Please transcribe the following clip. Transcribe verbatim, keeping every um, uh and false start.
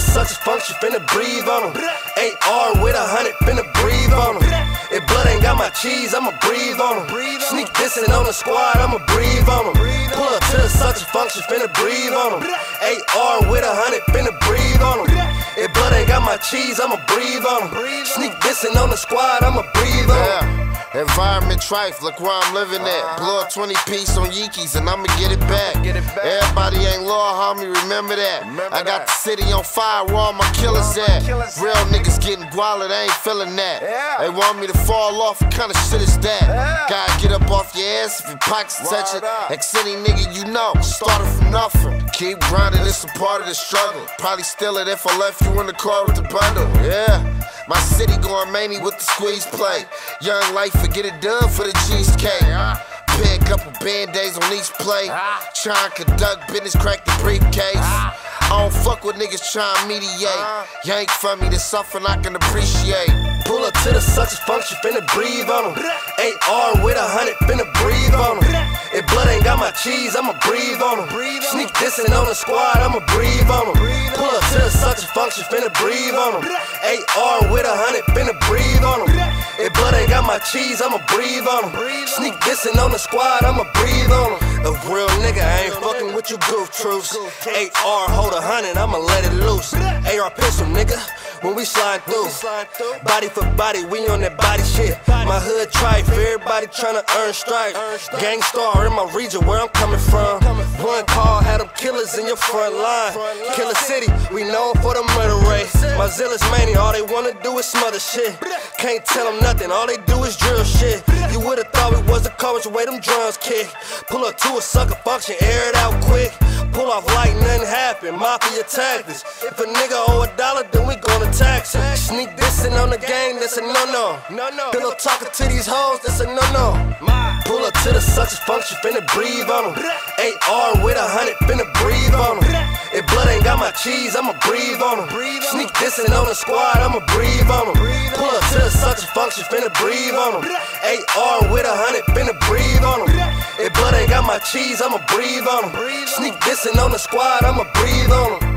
in such a function, finna breathe on them. A R with a hundred, finna breathe on them. If blood ain't got my cheese, I'ma breathe on them. Sneak dissing on the squad, I'ma breathe on them. Pull up to the such a function, finna breathe on them. A R with a hundred, finna breathe on them. If blood ain't got my cheese, I'ma breathe on them. Sneak dissing on the squad, I'ma breathe on them. Environment trife, look where I'm living at. Blow a twenty piece on Yeekies and I'ma get it back. Everybody ain't loyal, homie, remember that. I got the city on fire, where all my killers at. Real niggas getting guala, they ain't feeling that. They want me to fall off, what kind of shit is that? Gotta get up off your ass if your pockets touch it. Ex any nigga you know, started from nothing. Keep grinding, it's a part of the struggle. Probably steal it if I left you in the car with the bundle, yeah. My city going mania with the squeeze play. Young life, forget it done for the cheesecake. Pay a couple band-aids on each plate. Tryna conduct business, crack the briefcase. I don't fuck with niggas tryna mediate. Yank from me, there's something I can appreciate. Pull up to the such function, finna breathe on them. A R with a hundred, finna breathe on them. If blood ain't got my cheese, I'ma breathe on them. Sneak dissing on the squad, I'ma breathe on them. Pull up to the such function, finna breathe on them. A R with a hundred, finna breathe on them. If blood ain't got my cheese, I'ma breathe on them. Sneak dissing on the squad, I'ma breathe on them. A real nigga, I ain't fucking with you goof truths. A R hold a hundred, I'ma let it loose. A R pistol, nigga, when we slide through. Body for body, we on that body shit. My hood trife, everybody tryna earn stripes. Gangstar in my region, where I'm coming from. One call had them killers in your front line. Killer City, we known for the murder race. My zealous mania, all they wanna do is smother shit. Can't tell them nothing, all they do is drill shit. You would've thought we was the college way them drums kick. Pull up to a sucker function, air it out quick. Pull off like nothing happened, mafia tactics. If a nigga owe a dollar, then we gonna tax him. Sneak dissing on the gang, that's a no-no. Pillow talking to these hoes, that's a no-no. Pull up to the such function, finna breathe on them. A R with a hundred, finna breathe on them. If blood ain't got my cheese, I'ma breathe on them. Sneak dissing on the squad, I'ma breathe on them. Pull up to the such function, finna breathe on them. A R with a hundred, finna breathe on them. If blood ain't got my cheese, I'ma breathe on them. Sneak dissing on the squad, I'ma breathe on them.